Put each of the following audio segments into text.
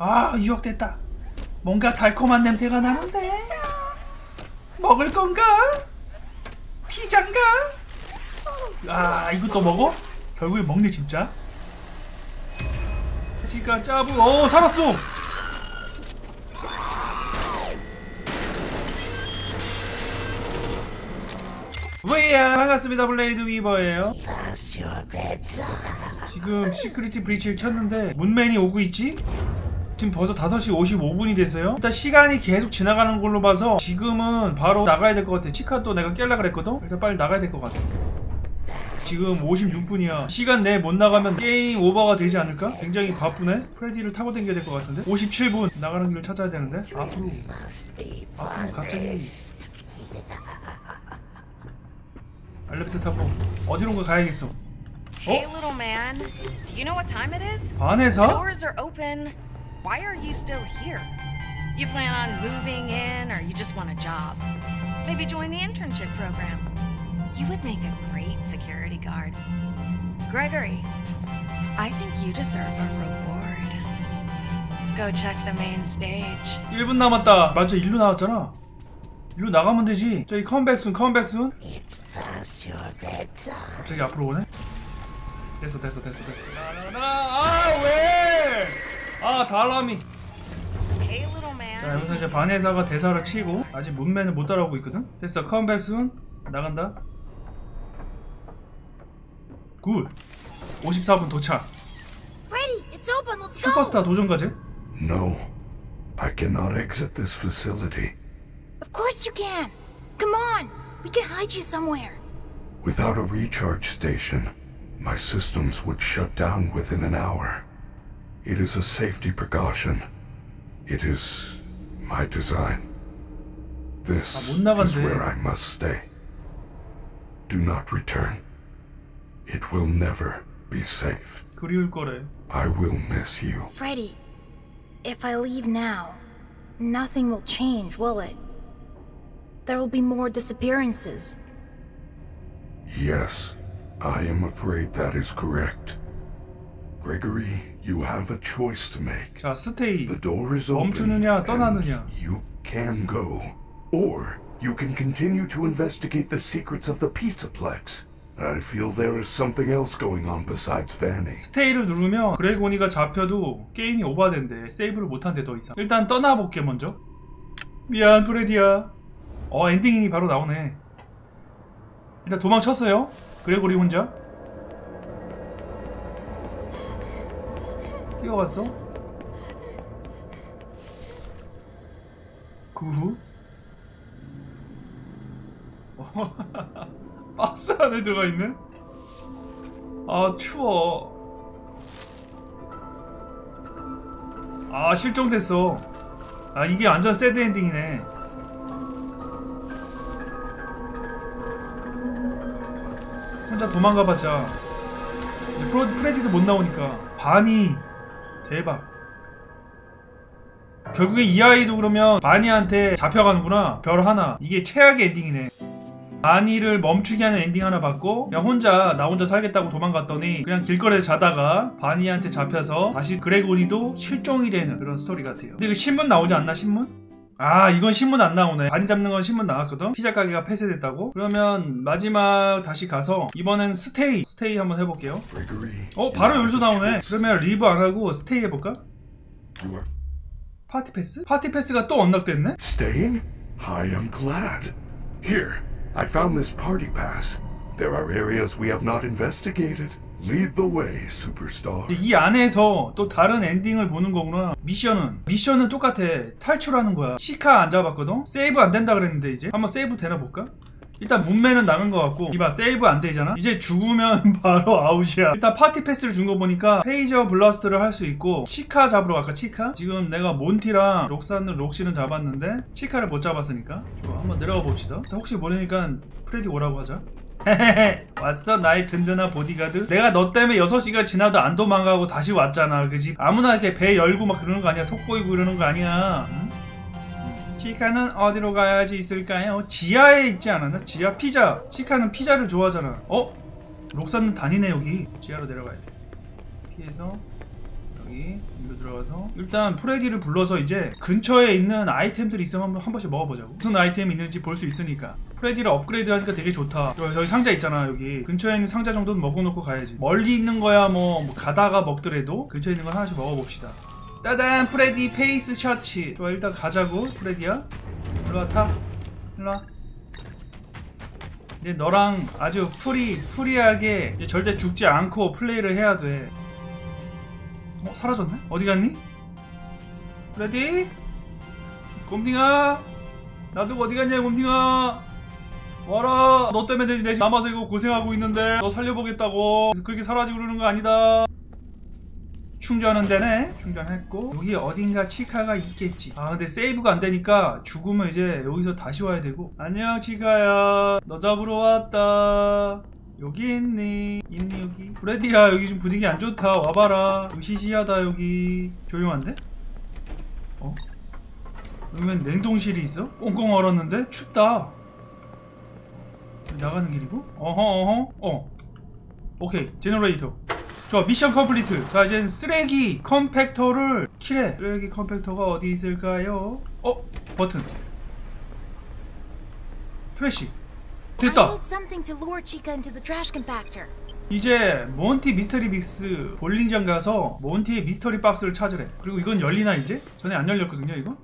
아, 유혹됐다. 뭔가 달콤한 냄새가 나는데 먹을 건가? 피자인가? 아, 이것도 먹어? 결국에 먹네 진짜. 치카 짜부. 어, 살았어. 뭐야, 반갑습니다. 블레이드 위버예요. 지금 시크릿 브리치를 켰는데 문맨이 오고 있지? 지금 벌써 5시 55분이 됐어요. 일단 시간이 계속 지나가는 걸로 봐서 지금은 바로 나가야 될 것 같아. 치카 또 내가 깰라 그랬거든? 일단 빨리 나가야 될 것 같아. 지금 56분이야 시간 내에 못 나가면 게임 오버가 되지 않을까? 굉장히 바쁘네. 프레디를 타고 댕겨야 될 것 같은데? 57분 나가는 길을 찾아야 되는데? 앞으로 갑자기 엘리베이터 타고 어디론가 가야겠어. 어? Hey little man, do you know what time it is? 반에서? Doors are open. Why are you still here? You plan on moving in or you just want a job? Maybe join the internship program. You would make a great security guard. Gregory, I think you deserve a reward. Go check the main stage. 1분 남았다. 맞아, 일로 나왔잖아. 일로 나가면 되지. 저기 컴백순, 컴백순. 갑자기 앞으로 오네. 됐어. 아, 왜? 아, 달라미. 자, 여기서 이제 반회사가 대사를 치고 아직 문맨을 못 따라오고 있거든. 됐어, 컴백순. 나간다. 굿. 54분 도착. 슈퍼스타 도전 과제? No, I cannot exit this facility. Of course you can. Come on. We can hide you somewhere. Without a recharge station, my systems would shut down within an hour. It is a safety precaution. It is my design. This is where I must stay. Do not return. It will never be safe. I will miss you. Freddy, if I leave now, nothing will change, will it? There will be more disappearances. Yes, I am afraid that is correct. Gregory, you have a choice to make. 자, 스테이. The door is open. 멈추느냐, 떠나느냐. You can go, or you can continue to investigate the secrets of the Pizza Plex. I feel there is something else going on besides Vanny. 스테이를 누르면 그레고니가 잡혀도 게임이 오버된대. 세이브를 못한대 더 이상. 일단 떠나볼게 먼저. 미안, 프레디야. 어, 엔딩이 바로 나오네. 일단 도망쳤어요. 그레고리 혼자 뛰어갔어. 그 후 박스 안에 들어가 있네. 아, 추워. 아, 실종됐어. 아, 이게 완전 새드 엔딩이네. 혼자 도망가봤자 프레디도 못 나오니까. 바니 대박. 결국에 이 아이도 그러면 바니한테 잡혀가는구나. 별 하나. 이게 최악의 엔딩이네. 바니를 멈추게 하는 엔딩 하나 받고 그냥 혼자 나 혼자 살겠다고 도망갔더니 그냥 길거리에서 자다가 바니한테 잡혀서 다시 그레고니도 실종이 되는 그런 스토리 같아요. 근데 이거 신문 나오지 않나? 신문? 아, 이건 신문 안 나오네. 바니 잡는 건 신문 나왔거든. 피자 가게가 폐쇄됐다고. 그러면 마지막 다시 가서 이번엔 스테이 한번 해볼게요. 어, 바로 여기서 나오네. 그러면 리브 안 하고 스테이 해볼까? 파티 패스? 파티 패스가 또 언락됐네. Staying? I am glad. Here, I found this party pass. There are areas we have not investigated. Lead the way, superstar. 이 안에서 또 다른 엔딩을 보는 거구나. 미션은 똑같아. 탈출하는 거야. 치카 안 잡았거든? 세이브 안 된다 그랬는데 이제 한번 세이브 되나 볼까? 일단 문매는 나간 거 같고 이봐, 세이브 안 되잖아? 이제 죽으면 바로 아웃이야. 일단 파티 패스를 준 거 보니까 페이저 블라스트를 할 수 있고 치카 잡으러 갈까? 치카? 지금 내가 몬티랑 록시는 잡았는데 치카를 못 잡았으니까. 좋아, 한번 내려가 봅시다. 혹시 모르니까 프레디 오라고 하자. 왔어, 나의 든든한 보디가드. 내가 너 때문에 6시가 지나도 안 도망가고 다시 왔잖아, 그지? 아무나 이렇게 배 열고 막 그러는 거 아니야. 속보이고 이러는 거 아니야. 응? 치카는 어디로 가야지 있을까요? 지하에 있지 않았나? 지하 피자. 치카는 피자를 좋아하잖아. 어? 록사는 다니네 여기. 지하로 내려가야 돼. 피해서 여기 이거 들어가서 일단 프레디를 불러서 이제 근처에 있는 아이템들이 있으면 한 번씩 먹어보자고. 무슨 아이템이 있는지 볼 수 있으니까. 프레디를 업그레이드 하니까 되게 좋다. 저기 상자 있잖아. 여기 근처에 있는 상자 정도는 먹어놓고 가야지. 멀리 있는 거야 뭐 가다가 먹더라도 근처에 있는 거 하나씩 먹어봅시다. 따단! 프레디 페이스 셔츠. 좋아, 일단 가자고. 프레디야 일로와, 타 일로와. 이제 너랑 아주 프리하게 이제 절대 죽지 않고 플레이를 해야 돼. 어? 사라졌네? 어디 갔니? 프레디? 곰팅아? 나도 어디 갔냐 곰팅아? 와라! 너 때문에 내 남아서 이거 고생하고 있는데 너 살려보겠다고. 그렇게 사라지고 그러는 거 아니다. 충전은 되네. 충전했고 여기 어딘가 치카가 있겠지. 아 근데 세이브가 안 되니까 죽으면 이제 여기서 다시 와야 되고. 안녕 치카야, 너 잡으러 왔다. 여기 있니 여기? 프레디야 여기 좀 분위기 안 좋다. 와봐라. 으시시하다 여기. 조용한데? 어? 여기면 냉동실이 있어? 꽁꽁 얼었는데? 춥다. 나가는 길이고? 어허 어 오케이. 제너레이터. 좋아, 미션 컴플리트. 자 이젠 쓰레기 컴팩터를 킬해. 쓰레기 컴팩터가 어디 있을까요? 어? 버튼 플래시. 됐다. 이제 몬티 미스터리 빅스 볼링장 가서 몬티의 미스터리 박스를 찾으래. 그리고 이건 열리나 이제? 전에 안 열렸거든요 이거?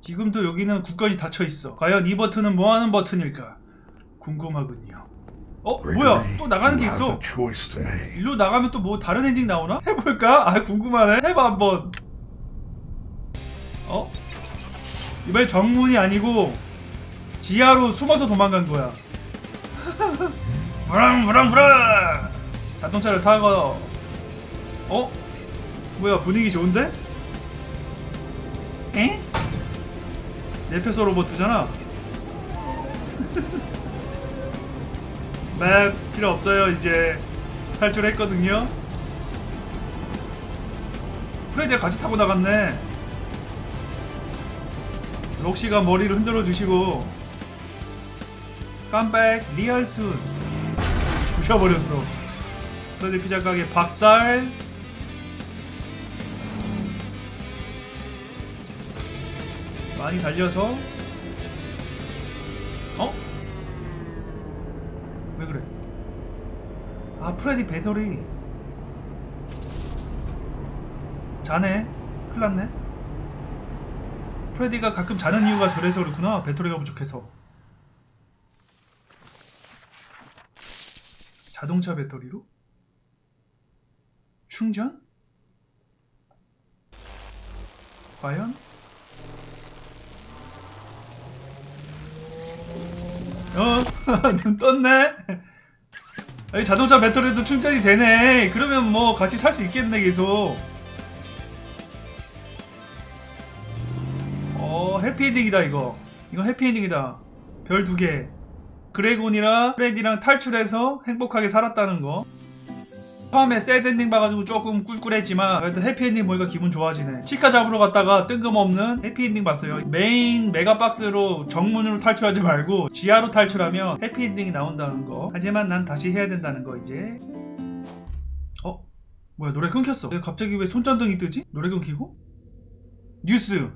지금도 여기는 굳건히 닫혀있어. 과연 이 버튼은 뭐하는 버튼일까? 궁금하군요. 어? 뭐야? 또 나가는 게 있어. 일로 나가면 또 뭐 다른 엔딩 나오나? 해볼까? 아 궁금하네. 해봐 한번. 어? 이번에 정문이 아니고 지하로 숨어서 도망간 거야. 부렁부렁부렁. 자동차를 타고. 어? 뭐야 분위기 좋은데? 에? 내표소 로봇이잖아. 맵 필요 없어요. 이제 탈출했거든요. 프레디가 같이 타고 나갔네. 록시가 머리를 흔들어 주시고. 깜백 리얼순 부셔버렸어. 프레디 피자 가게 박살. 많이 달려서. 어? 왜 그래? 아 프레디 배터리 자네? 큰일났네. 프레디가 가끔 자는 이유가 저래서 그렇구나. 배터리가 부족해서. 자동차 배터리로? 충전? 과연? 눈 떴네. 아니, 자동차 배터리도 충전이 되네. 그러면 뭐 같이 살 수 있겠네 계속. 어 해피엔딩이다 이거. 이건 해피엔딩이다. 별 2개. 그레곤이랑 프레디랑 탈출해서 행복하게 살았다는 거. 처음에 새드엔딩 봐가지고 조금 꿀꿀했지만 일단 해피엔딩 보니까 기분 좋아지네. 치카 잡으러 갔다가 뜬금없는 해피엔딩 봤어요. 메인 메가박스로 정문으로 탈출하지 말고 지하로 탈출하면 해피엔딩이 나온다는 거. 하지만 난 다시 해야 된다는 거 이제. 어? 뭐야 노래 끊겼어. 갑자기 왜 손전등이 뜨지? 노래 끊기고? 뉴스.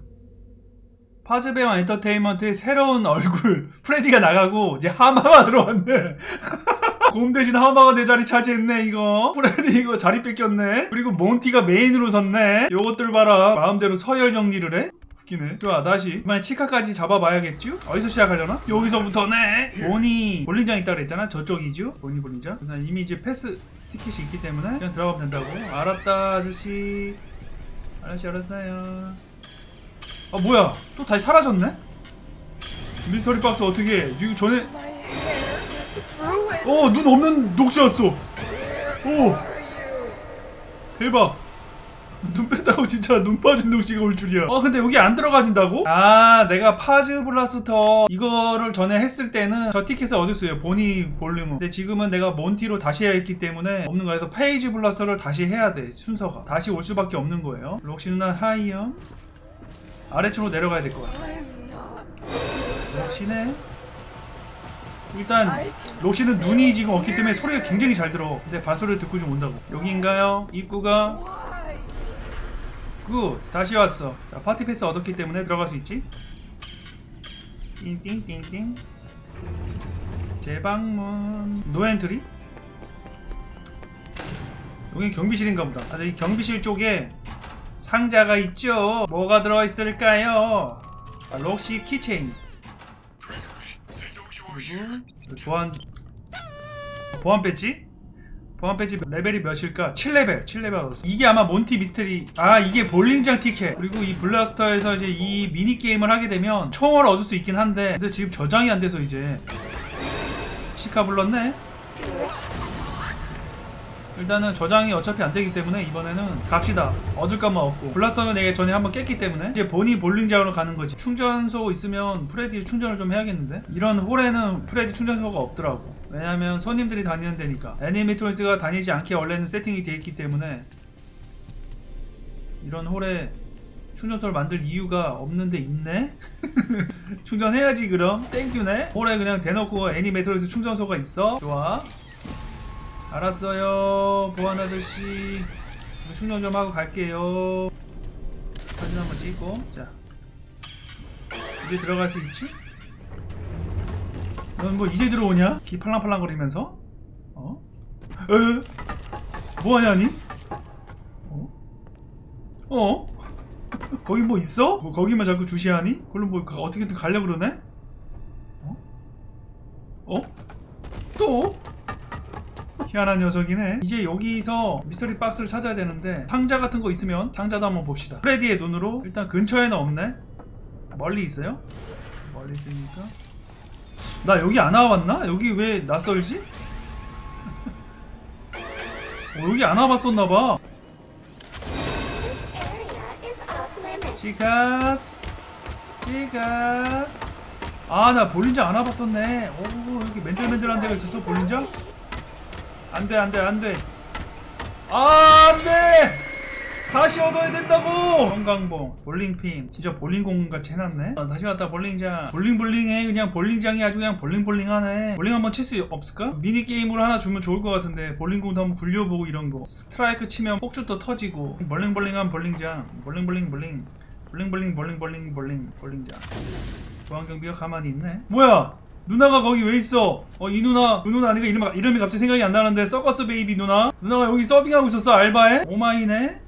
파즈베어 엔터테인먼트의 새로운 얼굴 프레디가 나가고 이제 하마가 들어왔네. 곰 대신 하마가 내 자리 차지했네 이거. 프레디 이거 자리 뺏겼네. 그리고 몬티가 메인으로 섰네. 요것들 봐라. 마음대로 서열 정리를 해. 웃기네. 좋아 다시. 이번에 치카까지 잡아봐야겠지? 어디서 시작하려나? 여기서부터네. 보니 볼링장 있다 그랬잖아. 저쪽이죠? 보니 볼링장. 난 이미 이제 패스 티켓이 있기 때문에 그냥 들어가면 된다고. 알았다 아저씨. 아저씨 알았어요. 아 뭐야 또 다시 사라졌네? 미스터리 박스 어떻게 해? 이거 전에 어! 눈 없는 녹시였어! 오! 대박! 눈 뺐다고 진짜 눈 빠진 녹시가 올 줄이야. 어 근데 여기 안 들어가진다고? 아 내가 파즈 블라스터 이거를 전에 했을 때는 저 티켓을 얻을 수 있어요. 보니 볼륨은. 근데 지금은 내가 몬티로 다시 했기 때문에 없는 거야. 그래서 페이지 블라스터를 다시 해야 돼. 순서가 다시 올 수밖에 없는 거예요. 록시 누나 하이엄. 아래층으로 내려가야 될 거야. 록시네. 일단 록시는 눈이 지금 없기 때문에 소리가 굉장히 잘 들어. 근데 발소리를 듣고 좀 온다고. 여기인가요? 입구가? 굿! 다시 왔어. 자, 파티 패스 얻었기 때문에 들어갈 수 있지? 띵띵띵띵. 재방문. 노엔트리? 여긴 경비실인가 보다. 아, 이 경비실 쪽에 상자가 있죠? 뭐가 들어있을까요? 아, 록시 키체인. 보안 배지? 보안 배지 레벨이 몇일까? 7레벨. 7레벨 얻었어. 이게 아마 몬티 미스터리. 아, 이게 볼링장 티켓. 그리고 이 블라스터에서 이제 이 미니 게임을 하게 되면 총을 얻을 수 있긴 한데, 근데 지금 저장이 안 돼서 이제 치카 불렀네. 일단은 저장이 어차피 안 되기 때문에 이번에는 갑시다. 얻을 것만 얻고. 블라스터는 내가 전에 한번 깼기 때문에 이제 본이 볼링장으로 가는 거지. 충전소 있으면 프레디 충전을 좀 해야겠는데? 이런 홀에는 프레디 충전소가 없더라고. 왜냐면 손님들이 다니는 데니까. 애니메이트로닉스가 다니지 않게 원래는 세팅이 돼 있기 때문에 이런 홀에 충전소를 만들 이유가 없는데 있네? 충전해야지 그럼. 땡큐네. 홀에 그냥 대놓고 애니메이트로닉스 충전소가 있어. 좋아. 알았어요. 보안 아저씨, 충전 좀 하고 갈게요. 사진 한번 찍고. 자, 이제 들어갈 수 있지? 넌 뭐 이제 들어오냐? 기 팔랑팔랑거리면서? 어? 에? 뭐하냐 니? 어? 어? 거기 뭐 있어? 뭐 거기만 자꾸 주시하니? 그걸로 뭐 어떻게든 가려고 그러네? 어? 어? 또? 희한한 녀석이네. 이제 여기서 미스터리 박스를 찾아야 되는데 상자 같은 거 있으면 상자도 한번 봅시다. 프레디의 눈으로. 일단 근처에는 없네. 멀리 있어요? 멀리 있으니까. 나 여기 안 와봤나? 여기 왜 낯설지? 여기 안 와봤었나봐. 치카스 치카스. 아, 나 볼린장 안 와봤었네. 오, 여기 맨들맨들한 데가 있었어 볼린장? 안돼 안돼 안돼. 아, 안돼. 다시 얻어야 된다고. 형광봉 볼링핀. 진짜 볼링공같이 해놨네. 아, 다시 왔다. 볼링장. 볼링볼링해. 그냥 볼링장이 아주 그냥 볼링볼링하네. 볼링 한번 칠 수 없을까? 미니게임으로 하나 주면 좋을 것 같은데. 볼링공도 한번 굴려보고 이런거. 스트라이크 치면 폭죽도 터지고. 볼링볼링한 볼링장. 볼링볼링볼링 볼링볼링볼링볼링볼링 볼링장. 보안경비가 가만히 있네. 뭐야, 누나가 거기 왜 있어? 어, 이 누나, 그 누나 아닌가? 이름이 갑자기 생각이 안 나는데. 서커스 베이비 누나? 누나가 여기 서빙하고 있었어, 알바에? 오마이네?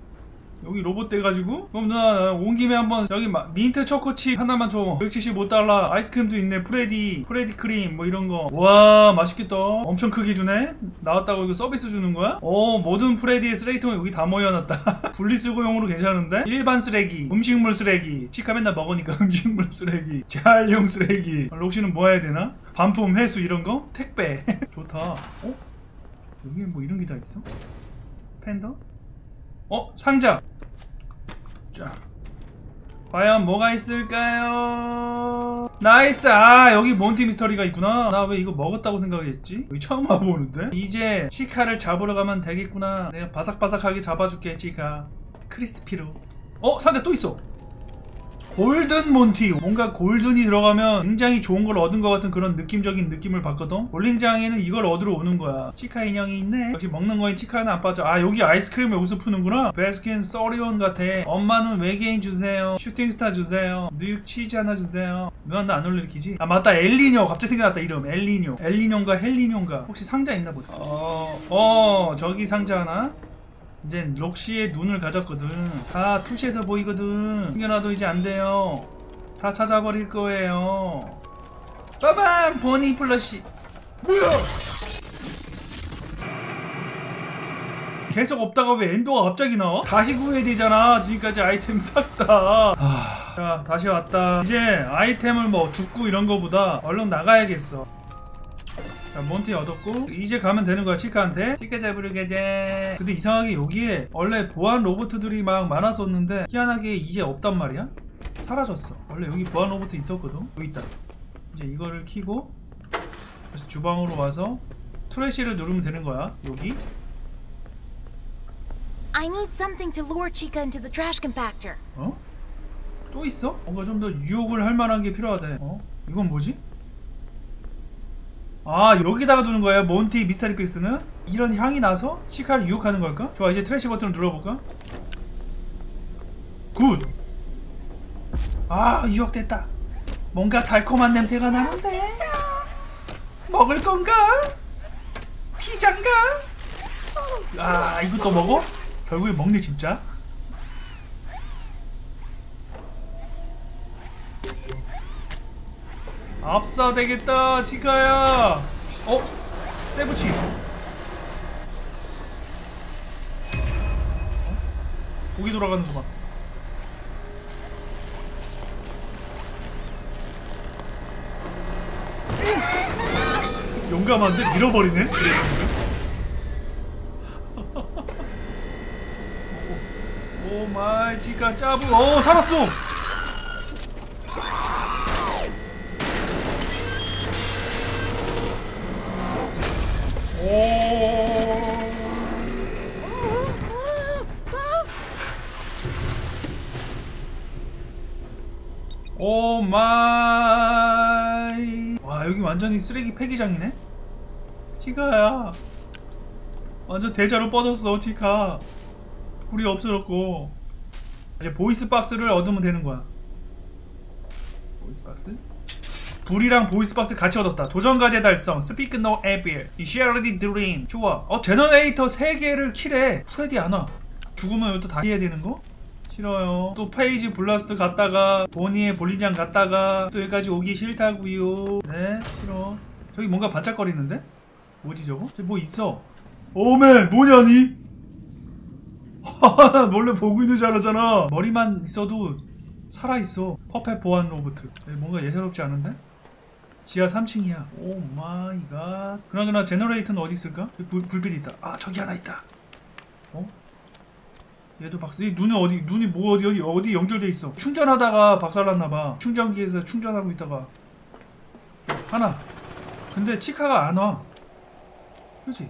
여기 로봇 돼가지고? 그럼 누나, 온 김에 한번, 여기 민트 초코칩 하나만 줘. 175달러. 아이스크림도 있네. 프레디 크림, 뭐 이런 거. 와, 맛있겠다. 엄청 크게 주네? 나왔다고 이거 서비스 주는 거야? 어, 모든 프레디의 쓰레기통에 여기 다 모여놨다. 분리수거용으로 괜찮은데? 일반 쓰레기, 음식물 쓰레기. 치카 맨날 먹으니까 음식물 쓰레기. 재활용 쓰레기. 록시는 뭐 해야 되나? 반품, 회수 이런 거? 택배. 좋다. 어? 여기에 뭐 이런 게 다 있어? 팬더? 어? 상자! 자, 과연 뭐가 있을까요? 나이스! 아, 여기 몬티 미스터리가 있구나. 나 왜 이거 먹었다고 생각했지? 여기 처음 와보는데? 이제 치카를 잡으러 가면 되겠구나. 내가 바삭바삭하게 잡아줄게. 치카 크리스피로. 어? 상자 또 있어! 골든 몬티. 뭔가 골든이 들어가면 굉장히 좋은 걸 얻은 것 같은 그런 느낌적인 느낌을 받거든. 볼링장에는 이걸 얻으러 오는 거야. 치카 인형이 있네. 역시 먹는 거에 치카는 안 빠져. 아, 여기 아이스크림을 여기서 푸는구나. 베스킨 서리온 같아. 엄마는 외계인 주세요. 슈팅스타 주세요. 뉴욕 치즈 하나 주세요. 누나 나 안 올릴키지? 아, 맞다. 엘리뇨. 갑자기 생각났다 이름. 엘리뇨. 엘리뇨인가 헬리뇨인가. 혹시 상자 있나 보다. 저기 상자 하나. 이제 록시의 눈을 가졌거든. 다 투시해서 보이거든. 숨겨놔도 이제 안 돼요. 다 찾아버릴 거예요. 빠밤! 버니 플러시. 뭐야! 계속 없다가 왜 엔도가 갑자기 나와? 다시 구해야 되잖아. 지금까지 아이템 싹 다. 자, 다시 왔다. 이제 아이템을 뭐 죽고 이런 거보다 얼른 나가야겠어. 자, 몬티 얻었고 이제 가면 되는 거야. 치카한테. 치카 잡으러 가자. 근데 이상하게 여기에 원래 보안 로봇들이 막 많았었는데 희한하게 이제 없단 말이야. 사라졌어. 원래 여기 보안 로봇 있었거든. 여기 있다. 이제 이거를 키고 다시 주방으로 와서 트래시를 누르면 되는 거야. 여기. I need something to lure Chica into the trash compactor. 어? 또 있어? 뭔가 좀 더 유혹을 할 만한 게 필요하대. 어? 이건 뭐지? 아, 여기다가 두는 거예요? 몬티 미스터리 픽스는? 이런 향이 나서 치카를 유혹하는 걸까? 좋아, 이제 트래시 버튼을 눌러볼까? 굿! 아, 유혹됐다. 뭔가 달콤한 냄새가 나는데? 먹을 건가? 피자인가? 아, 이것도 먹어? 결국에 먹네, 진짜. 없어 되겠다, 지가야. 어? 세부치. 고기 돌아가는 거 봐. 용감한데 밀어버리네. 그래. 오 마이 지가 짜부. 오 살았어. 오. 오 마이. 와 여기 완전히 쓰레기 폐기장이네. 치카야 완전 대자로 뻗었어. 치카 불이 없어졌고 이제 보이스박스를 얻으면 되는거야. 보이스박스? 불이랑 보이스박스 같이 얻었다. 도전과제 달성. Speak no evil. She already dream. 좋아. 어 제너레이터 3개를 킬해. 프레디 안와. 죽으면 이것도 다시 해야 되는거? 싫어요. 또 페이지 블라스트 갔다가 보니의 볼링장 갔다가 또 여기까지 오기 싫다구요. 네 싫어. 저기 뭔가 반짝거리는데? 뭐지 저거? 저기 뭐 있어. 오메 뭐냐니? 하하하 원래 보고 있는 줄 알았잖아. 머리만 있어도 살아있어. 퍼펫 보안 로봇. 뭔가 예사롭지 않은데? 지하 3층이야. 오 마이 갓. 그나저나 제너레이터는 어디 있을까? 불빛이 있다. 아 저기 하나 있다. 어? 얘도 박살. 이 눈이 어디? 눈이 뭐 어디 연결돼 있어? 충전하다가 박살났나봐. 충전기에서 충전하고 있다가 하나. 근데 치카가 안 와. 그렇지?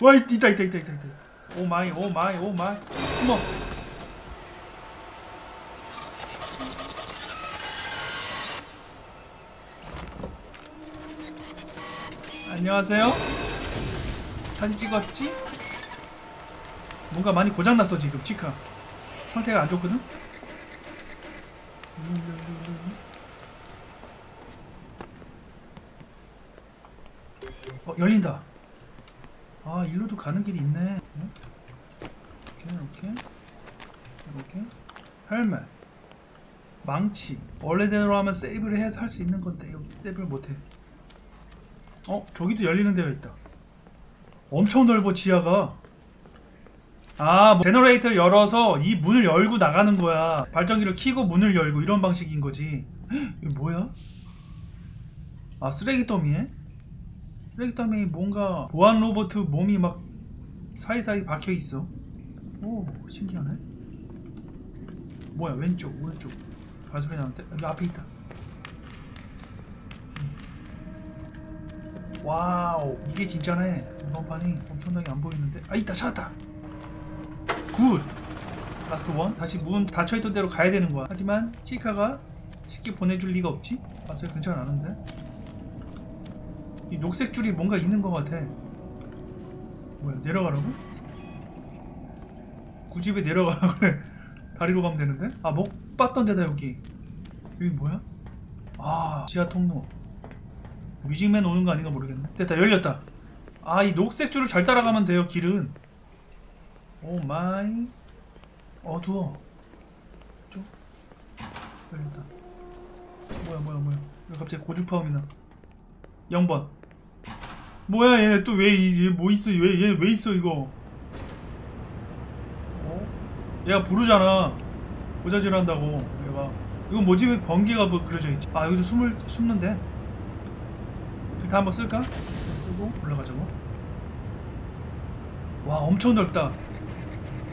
와 있다. 오 마이 오 마이 오 마이. 어머. 안녕하세요. 사진 찍었지? 뭔가 많이 고장났어 지금 치카. 상태가 안 좋거든? 어 열린다. 아 일로도 가는 길이 있네. 이렇게 헬멧 망치. 원래대로 하면 세이브를 해야 할 수 있는 건데 여기 세이브를 못해. 어 저기도 열리는 데가 있다. 엄청 넓어 지하가. 아 뭐, 제너레이터를 열어서 이 문을 열고 나가는 거야. 발전기를 켜고 문을 열고 이런 방식인 거지. 헉, 이거 뭐야? 아 쓰레기 더미에? 쓰레기 더미에 뭔가 보안 로봇 몸이 막 사이사이 박혀있어. 오 신기하네. 뭐야 왼쪽 오른쪽 발소리 나는데? 여기 앞에 있다. 와우 이게 진짜네. 전판이 엄청나게 안 보이는데. 아 있다 찾았다. 굿! 라스트 원. 다시 문 닫혀있던 대로 가야 되는 거야. 하지만 치카가 쉽게 보내줄 리가 없지? 아, 저기 근처는 아는데? 이 녹색 줄이 뭔가 있는 것 같아. 뭐야, 내려가라고? 굳이 왜 내려가라고 그래? 다리로 가면 되는데? 아, 못 봤던 데다 여기. 여기 뭐야? 아, 지하 통로. 뮤직맨 오는 거 아닌가 모르겠네. 됐다, 열렸다. 아, 이 녹색 줄을 잘 따라가면 돼요, 길은. 오 마이. 어두워. 좀 열린다. 뭐야 왜 갑자기 고주파음이나. 0번 뭐야 얘 또 왜 이제 뭐 있어. 얘 왜 있어 이거. 어? 얘가 부르잖아. 모자질 한다고 얘가. 이거 뭐지 왜 번개가 뭐 그려져 있지. 아 여기서 숨는데 다 한번 쓸까? 쓰고 올라가자 뭐. 와 엄청 넓다.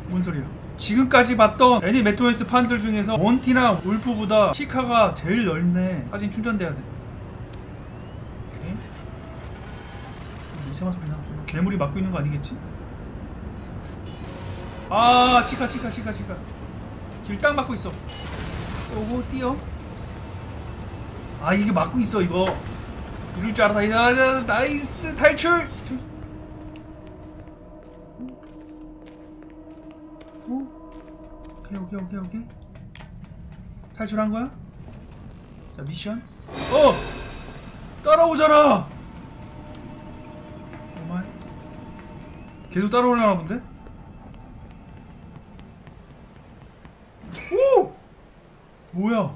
뭔 소리야. 지금까지 봤던 애니메토니스 판들 중에서 몬티나 울프보다 치카가 제일 넓네. 사진 충전돼야 돼. 이상한 소리 나. 괴물이 막고 있는 거 아니겠지? 아 치카 길 딱 막고 있어. 쏘고 뛰어. 아 이게 막고 있어 이거. 이럴 줄 알았다. 나이스 탈출. 오케이 오케이 오케이 오케이. 탈출한 거야? 자 미션. 어! 따라오잖아! 오마이. 계속 따라오려나 본데? 오! 뭐야?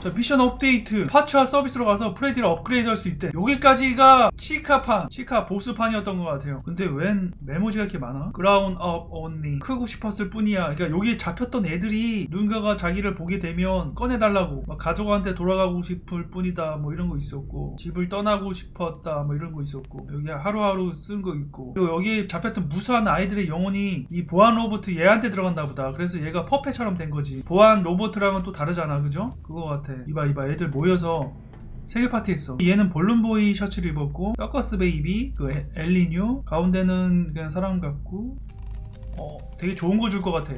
자 미션 업데이트. 파츠와 서비스로 가서 프레디를 업그레이드 할 수 있대. 여기까지가 치카판, 치카 보스판이었던 것 같아요. 근데 웬 메모지가 이렇게 많아? 그라운 업 언니. 크고 싶었을 뿐이야. 그러니까 여기에 잡혔던 애들이 누군가가 자기를 보게 되면 꺼내달라고 막 가족한테 돌아가고 싶을 뿐이다 뭐 이런 거 있었고, 집을 떠나고 싶었다 뭐 이런 거 있었고, 여기 하루하루 쓴 거 있고, 그리고 여기에 잡혔던 무수한 아이들의 영혼이 이 보안 로봇 얘한테 들어간다 보다. 그래서 얘가 퍼펫처럼 된 거지. 보안 로봇랑은 또 다르잖아, 그죠? 그거 같아. 이봐 이봐 애들 모여서 생일 파티했어. 얘는 볼룸보이 셔츠를 입었고, 서커스 베이비, 그 엘리뇨, 가운데는 그냥 사람 같고, 되게 좋은 거 줄 것 같아.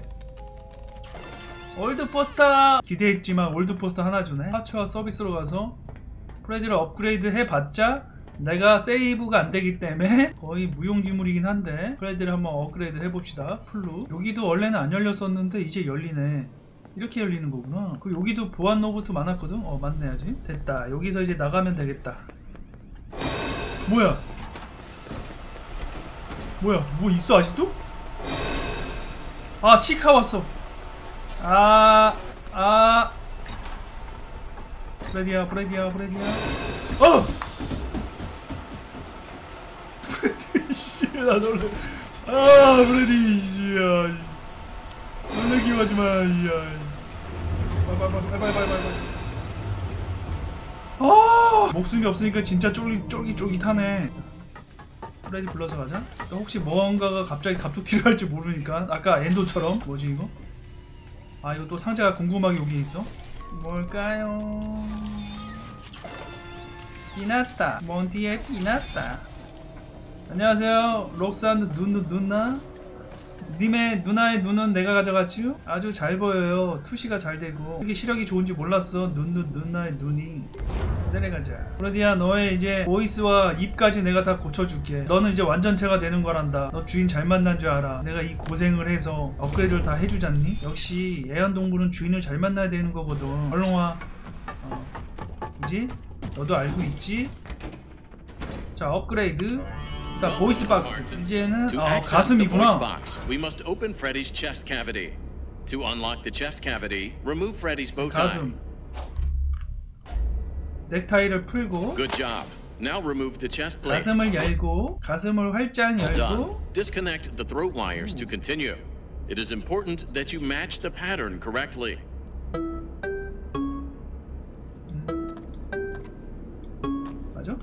올드포스터! 기대했지만 올드포스터 하나 주네. 파츠와 서비스로 가서 프레디를 업그레이드 해봤자 내가 세이브가 안 되기 때문에 거의 무용지물이긴 한데 프레디를 한번 업그레이드 해봅시다. 풀로. 여기도 원래는 안 열렸었는데 이제 열리네. 이렇게 열리는 거구나. 그 여기도 보안 로봇 많았거든? 맞네 아직. 됐다. 여기서 이제 나가면 되겠다. 뭐야? 뭐야? 뭐 있어 아직도? 아 치카 왔어. 프레디야 프레디야 프레디야. 프레디 씨 나 놀래. 프레디 씨야. 놀래기 하지마. 이야. 아! 목숨이 없으니까 진짜 쫄깃쫄깃하네. 프레디 불러서 가자. 혹시 뭔가가 갑자기 갑툭튀를 할지 모르니까. 아까 엔도처럼. 뭐지 이거? 아 이거 또 상자가 궁금하게 여기 있어. 뭘까요? 피났다. 몬티의 피났다. 안녕하세요. 록산 누누누나. 님의 누나의 눈은 내가 가져갔지요? 아주 잘 보여요. 투시가 잘 되고. 이게 시력이 좋은지 몰랐어. 누나의 눈이. 내려가자. 프레디야 너의 이제 보이스와 입까지 내가 다 고쳐줄게. 너는 이제 완전체가 되는 거란다. 너 주인 잘 만난 줄 알아. 내가 이 고생을 해서 업그레이드를 다 해주잖니? 역시 애완동물은 주인을 잘 만나야 되는 거거든. 얼른 와. 그지? 너도 알고 있지? 자 업그레이드. 일단 보이스 박스. 이제는 가슴이구나. We must open Freddy's chest cavity. To unlock the chest cavity, remove Freddy's bow tie. 가슴. 넥타이를 풀고. Good job. Now remove the chest plate. 가슴을 열고, 가슴을 활짝 열고. Disconnect the throat wires to continue. It is important that you match the pattern correctly. 맞아?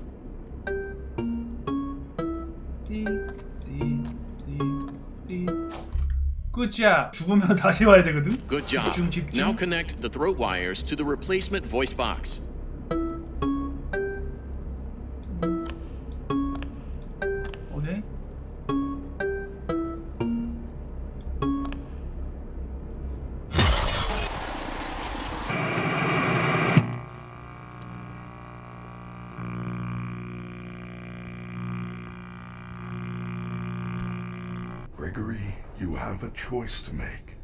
끝이야. 죽으면 다시 와야 되거든. Good job. 집중. Now connect the throat wires to the replacement voice box. 오케이. Gregory. You have a choice to make.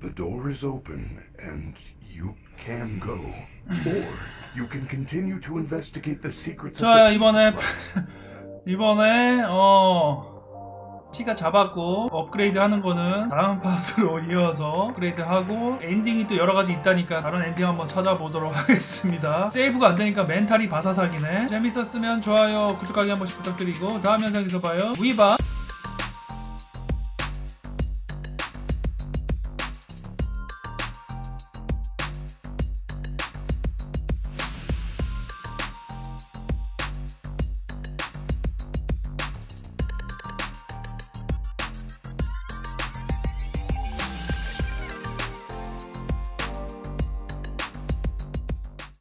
The door is open and you can go. Or you can continue to investigate the secrets of the Pizza Plex. 이번에 치카 잡았고, 업그레이드 하는 거는 다음 파트로 이어서 업그레이드 하고, 엔딩이 또 여러 가지 있다니까 다른 엔딩 한번 찾아보도록 하겠습니다. 세이브가 안 되니까 멘탈이 바사삭이네. 재밌었으면 좋아요, 구독하기 한 번씩 부탁드리고 다음 영상에서 봐요. 위바.